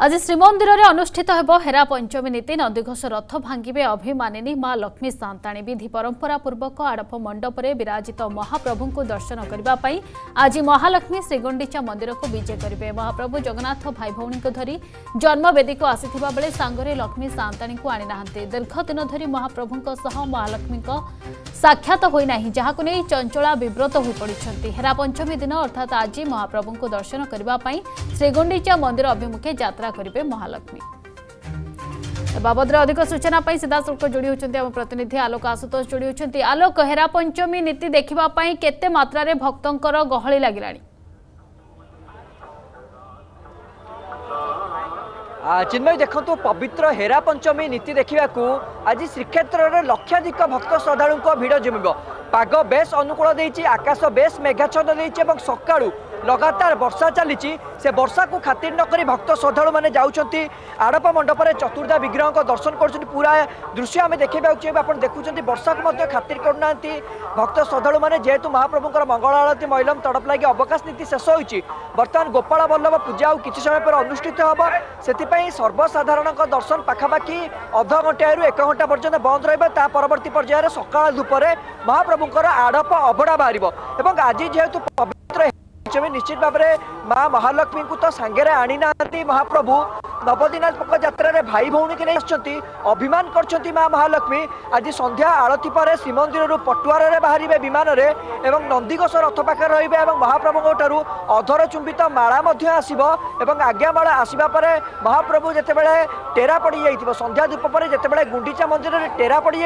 आज श्रीमंदिर में अनुष्ठित होब हेरा पंचमी नीति नंदीघोष रथ भांगे अभिमानिनी मां लक्ष्मी सांताणी विधि परंपरा पूर्वक आड़प मंडप में विराजित महाप्रभु को दर्शन करने आज महालक्ष्मी श्रीगुंडीचा मंदिर को विजय करेंगे। महाप्रभु जगन्नाथ भाई भौणी को धरी जन्मवेदी को आसीथिबा बेले सांगरे लक्ष्मी सांताणी को आनी नाहंती। दीर्घ दिन धरी महाप्रभु महालक्ष्मी साक्षात होना जहाक नहीं चंचला विव्रत हो पड़ी। हेरा पंचमी दिन अर्थात आज महाप्रभु को दर्शन करने श्रीगुंडीचा मंदिर अभिमुखे यात्रा करिबे महालक्ष्मी। बाबद अधिक सूचना सीधासख जोड़ी होती आम प्रतिनिधि आलोक आशुतोष जोड़ी होती। आलोक, हेरा पंचमी नीति देखापी केते मात्रा भक्तंकर गहली लागिलाणी? चिन्मय देखंतु पवित्र हेरा पंचमी नीति देखा आज श्रीक्षेत्र में लक्षाधिक भक्त श्रद्धा भिड़ जमीब। पाग बेस अनुकूल देछि, आकाश बेस मेघाच्छन्न देछि और सका लगातार वर्षा चली से वर्षा को खातिर नक भक्त श्रद्धा मैंने जाऊँगी आड़प मंडप में चतुर्धा विग्रह को दर्शन कर पूरा दृश्य आम देखा चाहिए। आप देखुं वर्षा को खातिर करना भक्त श्रद्धा मैंने जेहेतु महाप्रभुं मंगल आरती मैलम तड़प लगे अवकाश नीति शेष होती। बर्तमान गोपाल बल्लभ पूजा और किसी समय पर अनुष्ठित होब से सर्वसाधारण दर्शन पाखापाखि अध घंटारू एक घंटा पर्यंत बंद रहा। परवर्ती पर्यायर सकाल धूपर महाप्रभुंर आड़प अभड़ा बाहर। आज जेहेतु पवित्र पंचमी निश्चित भाव में माँ महालक्ष्मी को तो सांगे आनी ना महाप्रभु नवदीनात्मक जात्रा भाई भौणी की नहीं अभिमान कर महालक्ष्मी। आज संध्या आरती पर श्रीमंदिर पटुआर बाहर विमान में नंदीघोष रथ पाखे रे महाप्रभु ठारू अधर चुंबित माला आसव और आज्ञामाला आसवापर महाप्रभु जितेबाला टेरा पड़ जा संध्या धूप पर जितेबाला गुंडीचा मंदिर में टेरा पड़ जा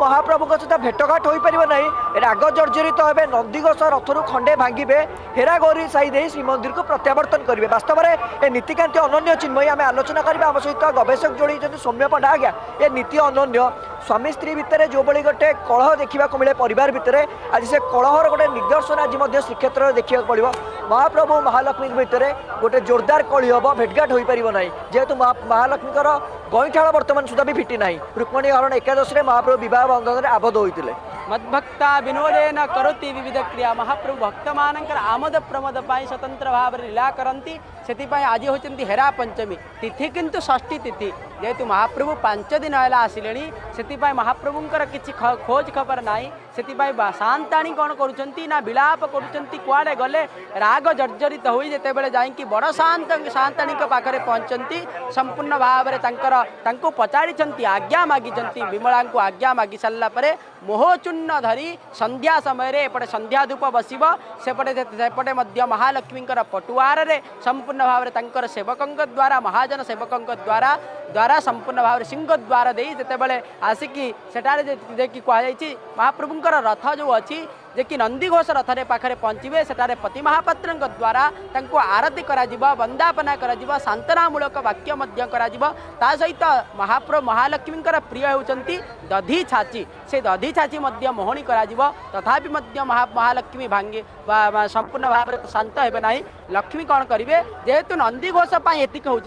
महाप्रभु सहित भेटघाट हो पार ना राग जर्जरित हे नंदीघोष रथरू खंडे भांगे हेरा गौरी साई दे श्रीमंदिर को प्रत्यावर्तन करेंगे। वास्तव में ए नीतिकांति अनन्य चिन्मय आम आलोचना करवा आम सहित गवेषक जोड़ी सौम्य पंडा। आज्ञा ए नीति अनन्य स्वामी स्त्री भितर जो भाई गोटे कलह देखा मिले परिवार भितर आज से कलहर गोटे निदर्शन आज श्रीक्षेत्र में देखा पड़ो। महाप्रभु महालक्ष्मी भितर गोटे जोरदार कलि हम भेटघाट हो पार ना जेहेतु महालक्ष्मीर गईठाड़ बर्तमान सुधा भी फिटी ना। रुक्मणी हरण एकादश में महाप्रभु बहुत बंधन में आबद्ध होते मद्भक्ता विनोदेन करोति विविध क्रिया। महाप्रभु भक्त मानकर आमोद प्रमोद पाई स्वतंत्र भाव लीला करती से आज होती हेरा पंचमी तिथि किंतु षष्ठी तिथि जेहेतु महाप्रभु 5 दिन है आसिले से महाप्रभुं कि खोज खबर ना से सांताणी कौन करा विलाप कर गले राग जर्जरित हो जितेबाला जाकि बड़ सांताणी पाखे पहुँचती संपूर्ण भाव में पचारि आज्ञा मागिंट विमला को आज्ञा मागि सारापर मोहचूर्ण धरी संध्या समय एपटे संध्या धूप बसव सेपटे महालक्ष्मी पटुआर संपूर्ण भाव में सेवक द्वारा महाजन सेवक द्वारा द्वारा संपूर्ण भाव सिंह द्वार दे जितेबाला आसिकी सेठारे कहुई महाप्रभुंकर रथ जो अच्छी जे कि नंदीघोष रथरे पाखे पहुंचे सेठारे पति महापात्र द्वारा आरती करा वंदापना करा सांतनामूलक वाक्य सहित महाप्रभु महालक्ष्मी प्रिय होती दधी छाची से दधी छाची मोहणी तथापि महालक्ष्मी भांगे संपूर्ण भाव में शांत हेबे ना। लक्ष्मी कौन करेंगे जेहेतु नंदीघोष एति हो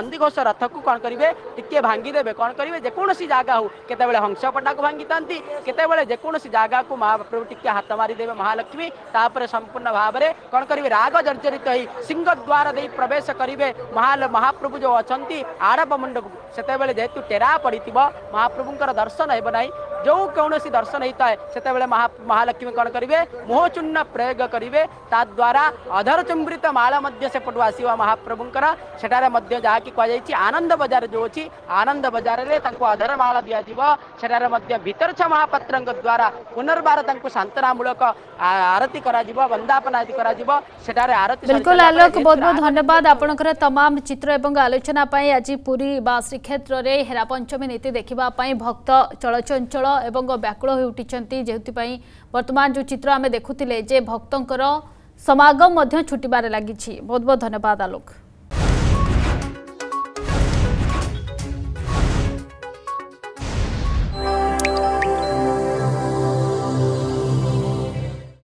नंदीघोष रथ को कौन करेंगे टिके भांगीदेवे कौन करेंगे जेकोसी जगह हो केतबेले हंसपटा को भांगी था केतबेले जेकोसी जगह को महाप्रभु टिके हाथ मारिदेवे महालक्ष्मी तापर संपूर्ण भाव में कौन करेंगे राग जर्जरित हो सिंह द्वार दे प्रवेश करेंगे महाप्रभु जो अच्छा आड़प मंडप सेतबेले जेहेतु टेरा पड़ महाप्रभुंर दर्शन हेब ना जो कौन सी दर्शन होता है सेत महालक्ष्मी कौन करेंगे मोहचूर्ण प्रयोग करेंगे द्वारा अधर चुंबित माला सेपटू आसवा महाप्रभुंर से जहाँकि कहुई आनंद बजार जो अच्छी आनंद बजार में अधर माला दिज्वर भीतरछ महापात्र द्वारा पुनर्बार सांतनामूलक आरती वंदापना आदि कर आरती। बिल्कुल आलोक, बहुत बहुत धन्यवाद आपणकर तमाम चित्र और आलोचना। आज पूरी बा श्रीक्षेत्र में हेरा पंचमी नीति देखापी भक्त चलचंचल एवं व्याकुल हो उठी जेपाई वर्तमान जो चित्र आम देखुले जे भक्तंकर समागम छुटबार लगी। बहुत बहुत धन्यवाद आलोक।